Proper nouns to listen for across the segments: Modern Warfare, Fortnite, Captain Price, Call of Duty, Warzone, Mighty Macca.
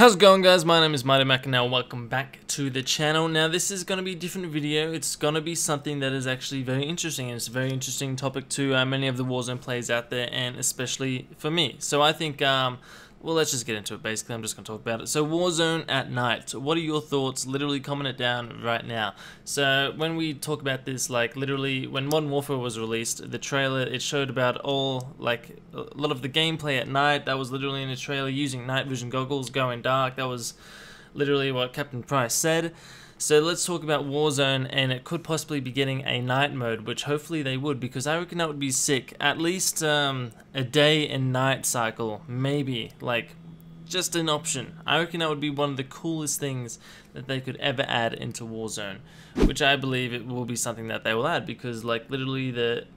How's it going, guys? My name is Mighty Macca. Now, welcome back to the channel. Now, this is going to be a different video. It's going to be something that is actually very interesting, and it's a very interesting topic to many of the Warzone players out there, and especially for me. So I think, well, let's just get into it. Basically, I'm just going to talk about it. So, Warzone at night. What are your thoughts? Literally, comment it down right now. So, when we talk about this, like, literally, when Modern Warfare was released, the trailer, it showed about all, like, a lot of the gameplay at night. That was literally in the trailer, using night vision goggles, going dark. That was literally what Captain Price said. So let's talk about Warzone, and it could possibly be getting a night mode, which hopefully they would, because I reckon that would be sick. At least a day and night cycle, maybe, like, just an option. I reckon that would be one of the coolest things that they could ever add into Warzone, which I believe it will be something that they will add, because, like, literally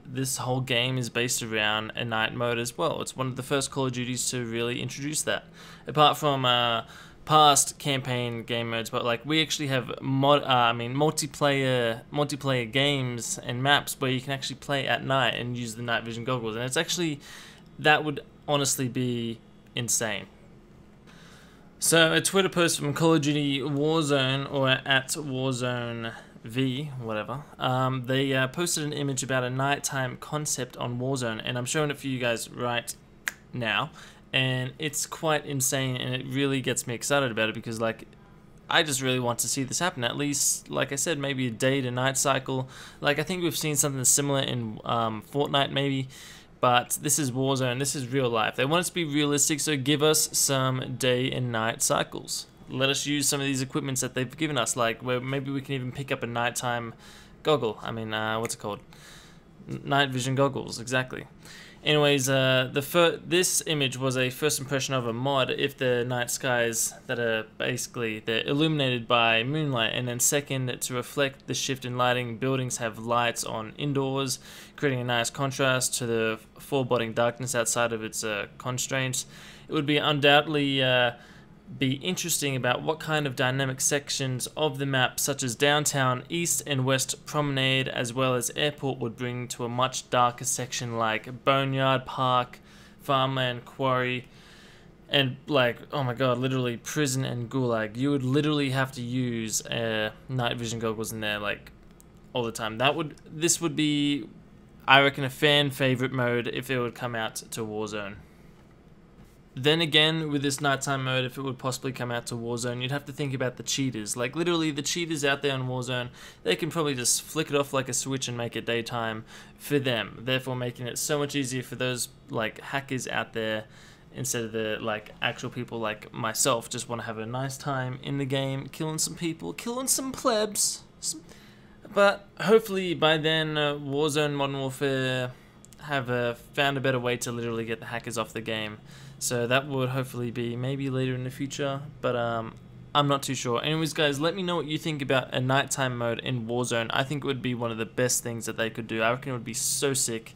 this whole game is based around a night mode as well. It's one of the first Call of Duties to really introduce that, apart from past campaign game modes, but like we actually have multiplayer games and maps where you can actually play at night and use the night vision goggles, and it's actually, that would honestly be insane. So a Twitter post from Call of Duty Warzone, or at Warzone V, whatever, they posted an image about a nighttime concept on Warzone, and I'm showing it for you guys right now. And it's quite insane, and it really gets me excited about it, because, like, I just really want to see this happen. At least, like I said, maybe a day to night cycle. Like, I think we've seen something similar in Fortnite, maybe, but this is Warzone. This is real life. They want us to be realistic, so give us some day and night cycles. Let us use some of these equipments that they've given us, like where maybe we can even pick up a nighttime goggle. I mean, what's it called? Night vision goggles, exactly. Anyways, this image was a first impression of a mod, if the night skies that are basically, they're illuminated by moonlight, and then second, to reflect the shift in lighting, buildings have lights on indoors, creating a nice contrast to the foreboding darkness outside of its constraints. It would be undoubtedly be interesting about what kind of dynamic sections of the map, such as downtown, east and west promenade, as well as airport, would bring to a much darker section like Boneyard, Park, Farmland, Quarry, and, like, oh my god, literally prison and gulag. You would literally have to use night vision goggles in there, like, all the time. This would be, I reckon, a fan favorite mode if it would come out to Warzone. Then again, with this nighttime mode, if it would possibly come out to Warzone, you'd have to think about the cheaters. Like, literally, the cheaters out there on Warzone, they can probably just flick it off like a switch and make it daytime for them, therefore making it so much easier for those, like, hackers out there, instead of the, like, actual people like myself just want to have a nice time in the game, killing some people, killing some plebs. But hopefully by then, Warzone, Modern Warfare have found a better way to literally get the hackers off the game. So that would hopefully be maybe later in the future, but I'm not too sure. Anyways, guys, let me know what you think about a nighttime mode in Warzone. I think it would be one of the best things that they could do. I reckon it would be so sick,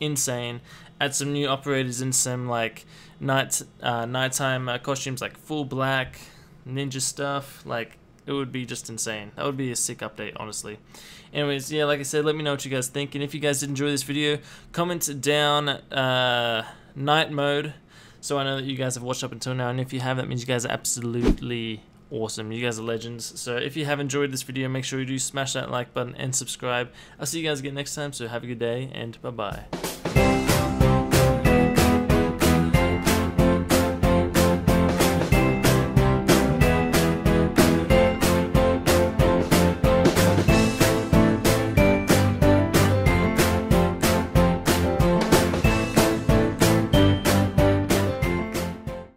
insane. Add some new operators in some, like, nighttime costumes, like full black, ninja stuff, like, it would be just insane. That would be a sick update, honestly. Anyways, yeah, like I said, let me know what you guys think. And if you guys did enjoy this video, comment down night mode, so I know that you guys have watched up until now. And if you have, that means you guys are absolutely awesome. You guys are legends. So if you have enjoyed this video, make sure you do smash that like button and subscribe. I'll see you guys again next time, so have a good day, and bye-bye.